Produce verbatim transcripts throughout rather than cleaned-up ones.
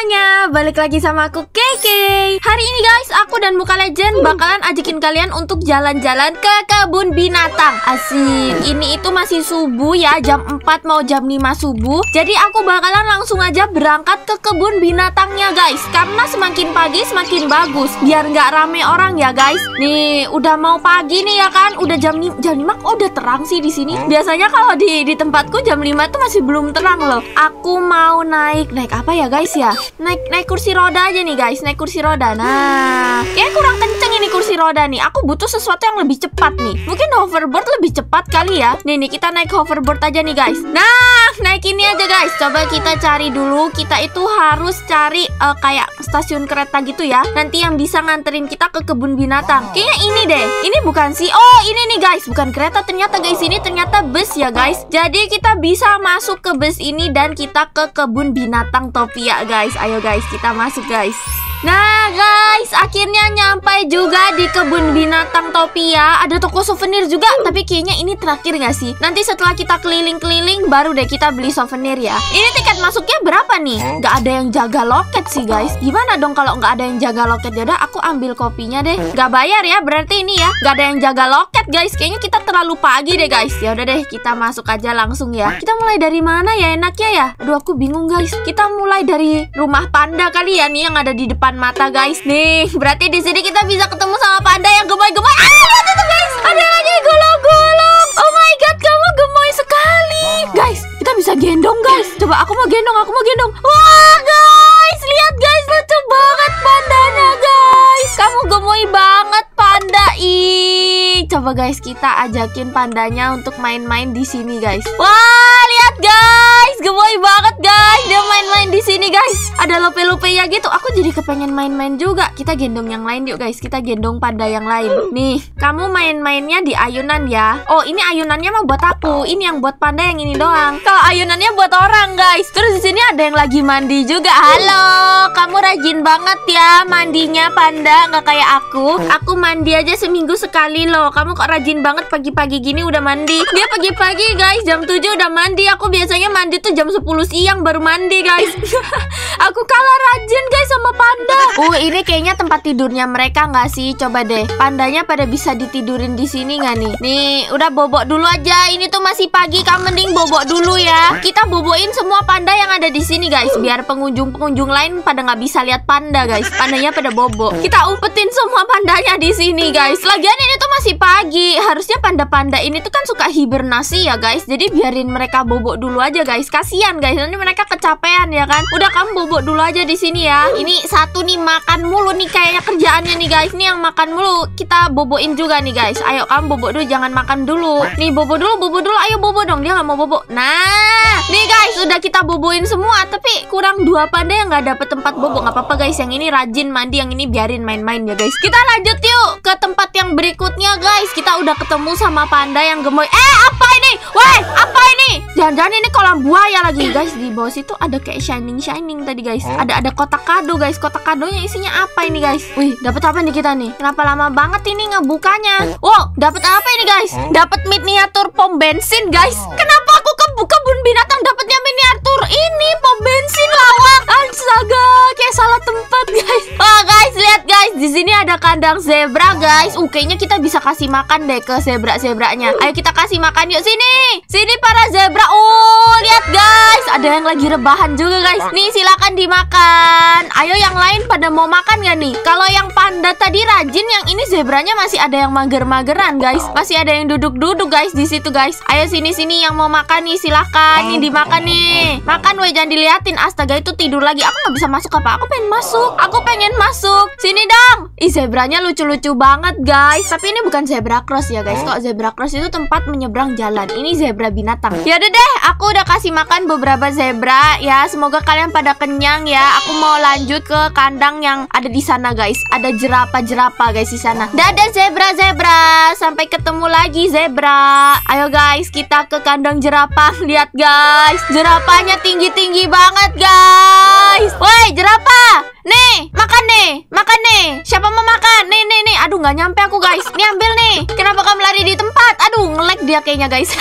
semuanya, balik lagi sama aku Keke. Hari ini guys, aku dan Muka Legend bakalan ajakin kalian untuk jalan-jalan ke kebun binatang. Asik, ini itu masih subuh ya, jam empat mau jam lima subuh. Jadi aku bakalan langsung aja berangkat ke kebun binatangnya guys, karena semakin pagi semakin bagus, biar nggak rame orang ya guys. Nih, udah mau pagi nih ya kan, udah jam lima, jam lima oh, udah terang sih di sini. Biasanya kalau di, di tempatku jam lima tuh masih belum terang loh. Aku mau naik, naik apa ya guys ya? Naik naik kursi roda aja nih guys, naik kursi roda. Nah, kayak kurang kenceng ini kursi roda nih. Aku butuh sesuatu yang lebih cepat nih. Mungkin hoverboard lebih cepat kali ya. Nih nih kita naik hoverboard aja nih guys. Nah, naik ini aja guys. Coba kita cari dulu. Kita itu harus cari uh, kayak stasiun kereta gitu ya. Nanti yang bisa nganterin kita ke kebun binatang. Kayaknya ini deh. Ini bukan sih. Oh, ini nih guys, bukan kereta ternyata guys. Ini ternyata bus ya guys. Jadi kita bisa masuk ke bus ini dan kita ke kebun binatang Topia guys. Ayo guys, kita masuk guys. Nah guys, akhirnya nyampe juga di kebun binatang Topia. Ada toko souvenir juga, tapi kayaknya ini terakhir gak sih? Nanti setelah kita keliling-keliling baru deh kita beli souvenir ya. Ini tiket masuknya berapa nih? Gak ada yang jaga loket sih guys. Gimana dong kalau gak ada yang jaga loket? Yaudah aku ambil kopinya deh. Gak bayar ya berarti ini ya. Gak ada yang jaga loket guys. Kayaknya kita terlalu pagi deh guys. Yaudah deh kita masuk aja langsung ya. Kita mulai dari mana ya enaknya ya? Aduh aku bingung guys. Kita mulai dari rumah panda kali ya nih yang ada di depan mata guys. Nih berarti di sini kita bisa ketemu sama panda yang gemoy-gemoy. Ah lihat itu guys, ada lagi gulung-gulung. Oh my god, kamu gemoy sekali guys. Kita bisa gendong guys. Coba aku mau gendong, aku mau gendong. Wah guys, lihat guys, lucu banget pandanya guys. Kamu gemoy banget panda. Ih, coba guys kita ajakin pandanya untuk main-main di sini guys. Wah lihat guys, gemoy banget guys. Dia main-main di sini guys. Ada lope-lope ya gitu. Aku jadi kepengen main-main juga. Kita gendong yang lain yuk guys. Kita gendong panda yang lain. Nih, kamu main-mainnya di ayunan ya. Oh, ini ayunannya mah buat aku. Ini yang buat panda yang ini doang. Kalau ayunannya buat orang guys. Terus di sini ada yang lagi mandi juga. Halo, kamu rajin banget ya mandinya panda. Nggak kayak aku. Aku mandi aja seminggu sekali loh. Kamu kok rajin banget pagi-pagi gini udah mandi. Dia pagi-pagi guys, jam tujuh udah mandi. Aku biasanya mandi tuh jam sepuluh siang baru mandi guys. Aku kalah rajin guys sama panda. Uh ini kayaknya tempat tidurnya mereka nggak sih? Coba deh, pandanya pada bisa ditidurin di sini nggak nih? Nih udah bobok dulu aja. Ini tuh masih pagi, kamu mending bobok dulu ya. Kita bobokin semua panda yang ada di sini guys, biar pengunjung-pengunjung lain pada nggak bisa lihat panda guys. Pandanya pada bobok. Kita umpetin semua pandanya di sini guys. Lagian ini tuh masih pagi, harusnya panda-panda ini tuh kan suka hibernasi ya guys. Jadi biarin mereka bobok bobok dulu aja guys, kasihan guys, nanti mereka kecapean ya kan. Udah kamu bobok dulu aja di sini ya. Ini satu nih makan mulu nih kayaknya kerjaannya nih guys. Nih yang makan mulu kita bobokin juga nih guys. Ayo kamu bobok dulu, jangan makan dulu. Nih bobok dulu, bobok dulu, ayo bobok dong. Dia nggak mau bobok. Nah, nih guys udah kita bobokin semua, tapi kurang dua panda yang nggak dapet tempat bobok. Nggak apa-apa guys, yang ini rajin mandi, yang ini biarin main-main ya guys. Kita lanjut yuk ke tempat yang berikutnya guys. Kita udah ketemu sama panda yang gemoy. Eh apa ini? Weh apa ini? Jangan-jangan ini kolam buaya lagi guys. Di bawah situ ada kayak shining-shining tadi guys. Ada ada kotak kado guys. Kotak kadonya isinya apa ini guys? Wih, dapat apa nih kita nih? Kenapa lama banget ini ngebukanya? Wow, dapat apa ini guys? Dapat miniatur pom bensin guys. Kenapa aku ke kebun binatang dapatnya miniatur ini pom bensin lawak? Astaga, kayak salah tempat guys. Wah guys, lihat guys, di sini ada kandang zebra guys. Uh, kayaknya kita bisa kasih makan deh ke zebra-zebranya. Ayo kita kasih makan yuk. Sini, sini para zebra. Oh, lihat guys, ada yang lagi rebahan juga guys. Nih silakan dimakan. Ayo yang lain pada mau makan gak nih? Kalau yang panda tadi rajin, yang ini zebranya masih ada yang mager-mageran guys. Masih ada yang duduk-duduk guys di situ guys. Ayo sini-sini yang mau makan nih silakan. Nih dimakan nih. Makan weh, jangan diliatin. Astaga itu tidur lagi. Aku nggak bisa masuk apa? Aku pengen masuk. Aku pengen masuk. Sini dong. Ih zebranya lucu-lucu banget guys. Tapi ini bukan zebra cross ya guys. Kok zebra cross itu tempat menyeberang jalan. Ini zebra binatang. Ya udah deh, aku udah kasih makan beberapa zebra ya. Semoga kalian pada kenyang ya. Aku mau lanjut ke kandang yang ada di sana guys. Ada jerapah-jerapah guys di sana. Dadah zebra-zebra. Sampai ketemu lagi zebra. Ayo guys, kita ke kandang jerapah. Lihat guys, jerapahnya tinggi-tinggi banget guys. Woi jerapah, nih makan nih, makan nih. Siapa mau makan? Nih nih nih. Aduh nggak nyampe aku guys. Nih ambil nih. Kenapa kamu lari di tempat? Aduh nge-lag dia kayaknya guys.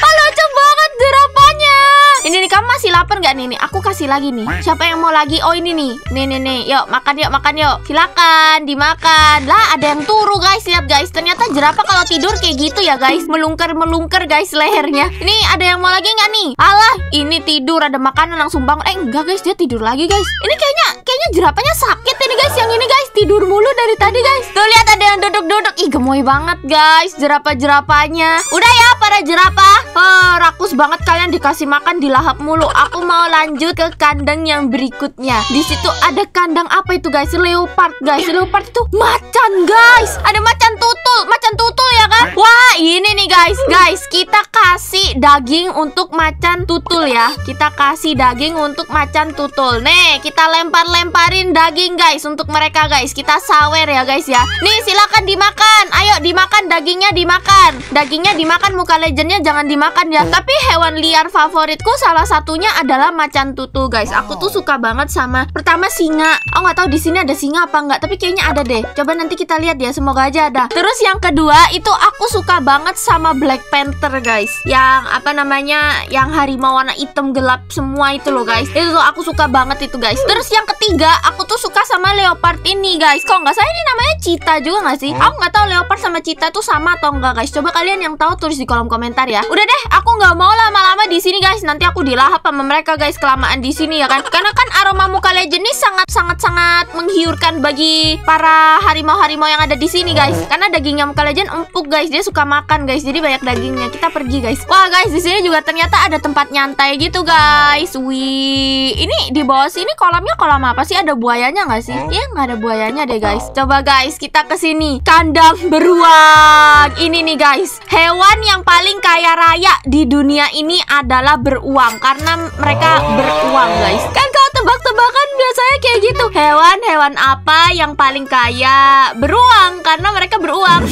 Halo coba banget jerapahnya. Ini nih, kamu masih lapar nggak nih, nih? Aku kasih lagi nih. Siapa yang mau lagi? Oh ini nih. Nih nih nih. Yuk makan yuk makan yuk. Silakan dimakan. Lah ada yang turu guys. Lihat guys. Ternyata jerapah kalau tidur kayak gitu ya guys. Melungker melungker guys lehernya. Ini ada yang mau lagi nggak nih? Alah ini tidur ada makanan langsung bangun. Eh enggak guys dia tidur lagi guys. Ini kayaknya kayaknya jerapahnya sakit ini guys. Yang ini guys tidur mulu dari tadi guys. Tuh lihat ada yang duduk-duduk. Ih gemoy banget guys jerapah-jerapahnya. Udah ya para jerapah. Oh, rakus banget kalian dikasih makan dilahap mulu. Aku mau lanjut ke kandang yang berikutnya. Di situ ada kandang apa itu guys? Leopard guys. Leopard itu macan guys. Ada macan tutul, macan tutul ya kan? Wah ini nih guys, guys kita kasih daging untuk macan tutul ya. Kita kasih daging untuk macan tutul. Nih kita lempar-lemparin daging guys untuk mereka guys. Kita sawer ya guys ya. Nih silakan dimakan. Ayo dimakan dagingnya dimakan. Dagingnya dimakan Muka Legendnya jangan dimakan ya. Tapi hewan liar favoritku salah satunya adalah macan tutul guys. Aku tuh suka banget sama pertama singa. Aku nggak tahu di sini ada singa apa nggak, tapi kayaknya ada deh. Coba nanti kita lihat ya, semoga aja ada. Terus yang kedua itu aku suka banget sama Black Panther guys. Yang apa namanya? Yang harimau warna hitam gelap semua itu loh guys. Itu tuh aku suka banget itu guys. Terus yang ketiga aku tuh suka sama leopard ini guys. Kok nggak saya ini namanya cheetah juga nggak sih? Aku nggak tahu leopard sama cheetah tuh sama atau enggak guys. Coba kalian yang tahu tulis di kolom komentar ya. Udah deh, aku nggak mau lama-lama di sini guys. Nanti aku dilahap sama mereka guys kelamaan di sini ya kan. Karena kan aroma Muka Legend ini sangat sangat sangat menggiurkan bagi para harimau-harimau yang ada di sini guys. Karena dagingnya Muka Legend empuk guys. Dia suka makan guys. Jadi banyak dagingnya. Kita pergi guys. Wah guys di sini juga ternyata ada tempat nyantai gitu guys. Wih, ini di bawah sini kolamnya kolam apa sih? Ada buayanya nggak sih? Iya nggak ada buayanya deh guys. Coba guys kita ke sini kandang beruang. Ini nih guys hewan yang paling kaya raya di dunia ini adalah beruang. Karena mereka beruang guys. Kan kau tebak-tebakan biasanya kayak gitu. Hewan-hewan apa yang paling kaya? Beruang. Karena mereka beruang.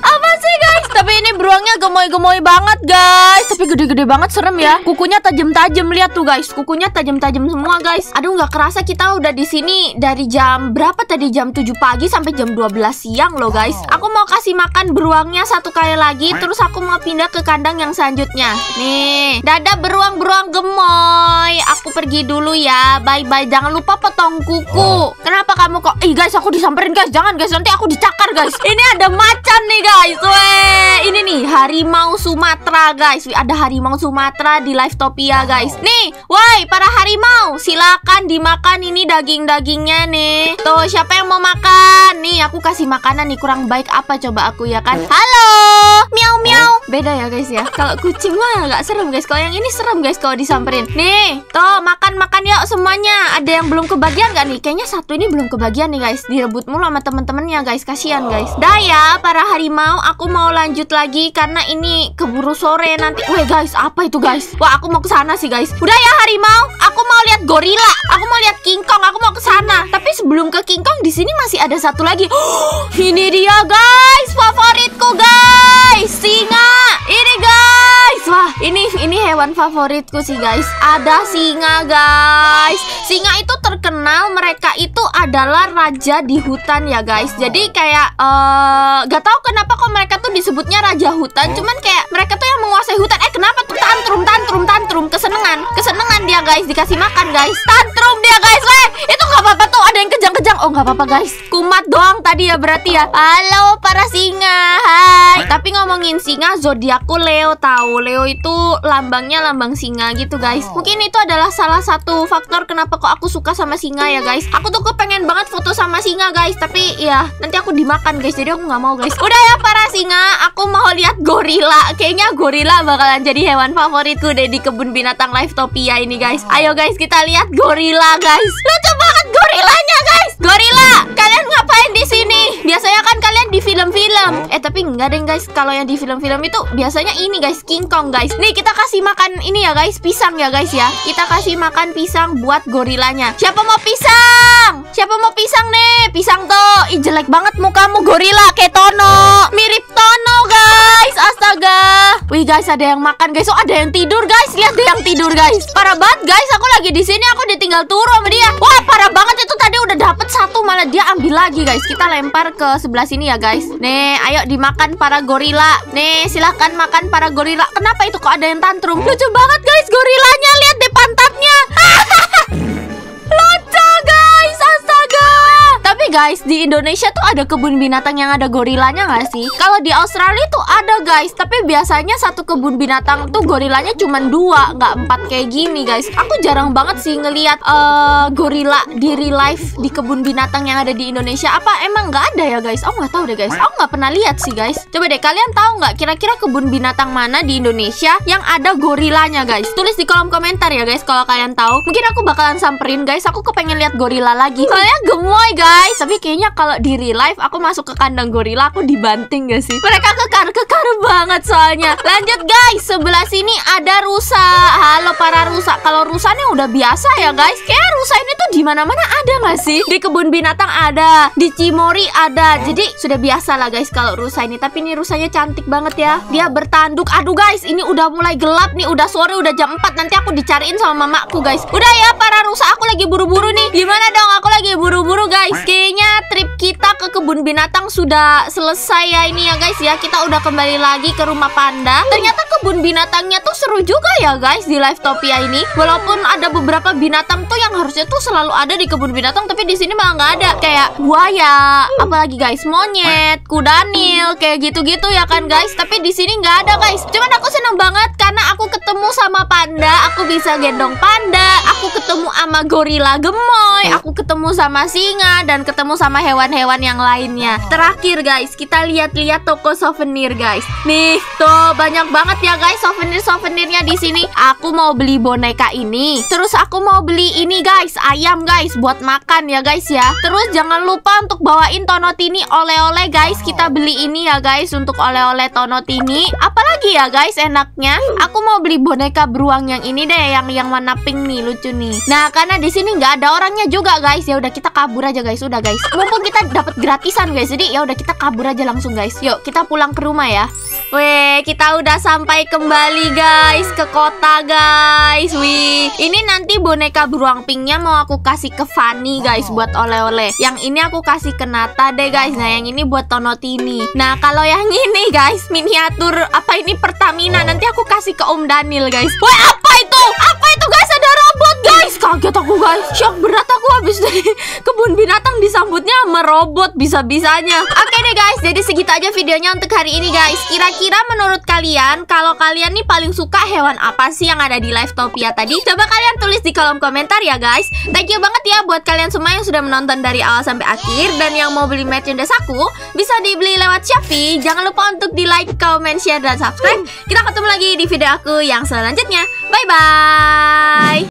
Apa sih guys? Tapi ini beruangnya gemoy-gemoy banget guys. Tapi gede-gede banget serem ya. Kukunya tajam-tajam. Lihat tuh guys. Kukunya tajam-tajam semua guys. Aduh nggak kerasa kita udah di sini dari jam berapa tadi? Jam tujuh pagi sampai jam dua belas siang loh guys. Aku mau kasih makan beruangnya satu kali lagi. Terus aku mau pindah ke kandang yang selanjutnya. Nih. Dadah beruang-beruang gemoy. Aku pergi dulu ya. Bye-bye. Jangan lupa potong kuku. Kenapa kamu kok? Ih guys aku disamperin guys. Jangan guys. Nanti aku dicakar guys. Ini ada macan nih guys. Weh. Ini nih harimau Sumatera guys. Ada harimau Sumatera di Livetopia guys. Nih. Woi para harimau. Silakan dimakan ini daging-dagingnya nih. Tuh siapa yang mau makan? Nih aku kasih makanan nih. Kurang baik apa coba aku ya kan. Halo. Miau-miau. Beda ya guys ya. Kalau kucing mah gak serem guys. Kalau yang ini serem guys kalau disamperin. Nih. Tuh makan-makan yuk semuanya. Ada yang belum kebagian gak nih? Kayaknya satu ini belum kebagian nih guys. Direbut mulu sama temen-temennya guys. Kasihan guys. Dah ya para harimau. Aku mau lanjut lagi. Karena ini keburu sore nanti. Weh guys apa itu guys? Wah aku mau kesana sih guys. Udah ya harimau. Aku mau lihat gorila. Aku mau lihat King Kong. Aku mau kesana. Tapi sebelum ke King Kong di sini masih ada satu lagi. Ini dia guys. Favoritku guys. Singa. Ini guys. Wah ini, ini hewan favoritku sih guys. Ada singa guys. Singa itu terkenal mereka itu adalah raja di hutan ya guys. Jadi kayak uh, gak tahu kenapa kok mereka tuh disebutnya raja hutan. Cuman kayak mereka tuh yang menguasai hutan. Eh kenapa tuh tantrum tantrum tantrum. Kesenengan. Kesenengan dia guys. Dikasih makan guys. Tantrum dia guys. Weh itu gak apa-apa tuh. Ada yang kejang-kejang. Oh gak apa-apa guys. Kumat doang tadi ya berarti ya. Halo para singa. Hai. Tapi ngomongin singa zodiakku Leo tahu. Leo itu lambangnya lambang singa gitu guys. Mungkin itu adalah salah satu faktor kenapa kok aku suka sama singa ya guys. Aku tuh kepengen banget foto sama singa guys. Tapi ya nanti aku dimakan guys. Jadi aku nggak mau guys. Udah ya para singa. Aku mau lihat gorila. Kayaknya gorila bakalan jadi hewan favoritku deh di kebun binatang Livetopia ini guys. Ayo guys kita lihat gorila guys. Lucu banget gorilanya guys. Gorila kalian ngapain di sini? Biasanya kan kalian di film-film. Eh tapi nggak deh guys. Kalau yang di film-film itu biasanya ini guys King Kong guys. Nih kita kasih makan ini ya guys. Pisang ya guys ya. Kita kasih makan pisang buat gorilanya. Siapa mau pisang? Siapa mau pisang nih? Pisang tuh. Ih jelek banget mukamu gorila. Kayak Tono. Mirip Tono guys. Astaga. Wih guys ada yang makan guys. Oh ada yang tidur guys. Lihat dia yang tidur guys. Parah banget guys. Aku lagi di sini. Aku ditinggal turun sama dia. Wah parah banget itu tadi udah dapat satu, malah dia ambil lagi, guys. Kita lempar ke sebelah sini ya, guys. Nih, ayo dimakan para gorila. Nih, silahkan makan para gorila. Kenapa itu kok ada yang tantrum? Lucu banget, guys, gorilanya. Lihat deh pantatnya. Lucu, guys. Astaga. Tapi, guys, di Indonesia tuh ada kebun binatang yang ada gorilanya nggak sih? Kalau di Australia tuh ada, guys. Tapi biasanya satu kebun binatang tuh gorilanya cuma dua, nggak empat kayak gini, guys. Aku jarang banget sih ngelihat uh, gorila di real life di kebun binatang yang ada di Indonesia. Apa emang nggak ada ya, guys? Oh, nggak tahu deh, guys. Aku nggak pernah lihat sih, guys. Coba deh kalian tahu nggak kira-kira kebun binatang mana di Indonesia yang ada gorilanya, guys? Tulis di kolom komentar ya, guys. Kalau kalian tahu, mungkin aku bakalan samperin, guys. Aku kepengen lihat gorila lagi. Soalnya gemoy, guys. Tapi kayaknya kalau di real life aku masuk ke kandang gorila aku dibanting gak sih? Mereka kekar-kekar banget soalnya. Lanjut, guys, sebelah sini ada rusa. Halo para rusa. Kalau rusanya udah biasa ya, guys. Kayak rusa ini tuh di mana-mana ada nggak sih? Di kebun binatang ada, di Cimory ada. Jadi sudah biasa lah, guys, kalau rusa ini. Tapi ini rusanya cantik banget ya. Dia bertanduk. Aduh, guys, ini udah mulai gelap nih. Udah sore, udah jam empat. Nanti aku dicariin sama mamaku, guys. Udah ya para rusa, aku lagi buru-buru nih. Gimana dong? Aku lagi buru-buru, guys. Kayaknya trip kita ke kebun binatang sudah selesai ya ini ya, guys ya. Kita udah kembali lagi lagi ke rumah panda. Ternyata kebun binatangnya tuh seru juga ya, guys, di Livetopia ini. Walaupun ada beberapa binatang tuh yang harusnya tuh selalu ada di kebun binatang, tapi di sini malah nggak ada. Kayak buaya, apalagi, guys, monyet, kuda nil, kayak gitu-gitu ya kan, guys. Tapi di sini nggak ada, guys. Cuman aku seneng banget karena aku ketemu sama panda, aku bisa gendong panda, aku ketemu sama gorila gemoy, aku ketemu sama singa dan ketemu sama hewan-hewan yang lainnya. Terakhir, guys, kita lihat-lihat toko souvenir, guys. Nih, tuh banyak banget ya, guys, souvenir-souvenirnya di sini. Aku mau beli boneka ini. Terus aku mau beli ini, guys, ayam, guys, buat makan ya, guys ya. Terus jangan lupa untuk bawain Tonotini oleh-oleh, guys. Kita beli ini ya, guys, untuk oleh-oleh Tonotini. Apalagi ya, guys, enaknya. Aku mau beli boneka beruang yang ini deh, yang yang warna pink nih, lucu nih. Nah, karena di sini nggak ada orangnya juga, guys. Ya udah kita kabur aja, guys. Udah, guys. Mumpung kita dapat gratisan, guys. Jadi ya udah kita kabur aja langsung, guys. Yuk, kita pulang ke rumah ya. Weh, kita udah sampai kembali, guys, ke kota, guys. Wih, ini nanti boneka beruang pinknya mau aku kasih ke Fanny, guys, buat oleh-oleh. Yang ini aku kasih ke Nata deh, guys. Nah, yang ini buat Tonotini. Nah, kalau yang ini, guys, miniatur apa ini Pertamina, nanti aku kasih ke Om Daniel, guys. Weh, apa itu? Apa itu, guys? Ada robot, guys. Kaget aku, guys. Shock berat aku habis dari kebun binatang disambutnya sama robot bisa-bisanya. Oke deh, guys, jadi segitu aja videonya untuk hari ini, guys. Kira-kira Kira menurut kalian, kalau kalian nih paling suka hewan apa sih yang ada di Livetopia tadi? Coba kalian tulis di kolom komentar ya, guys. Thank you banget ya buat kalian semua yang sudah menonton dari awal sampai akhir. Dan yang mau beli merchandise aku, bisa dibeli lewat Shopee. Jangan lupa untuk di like, comment, share, dan subscribe. Kita ketemu lagi di video aku yang selanjutnya. Bye-bye.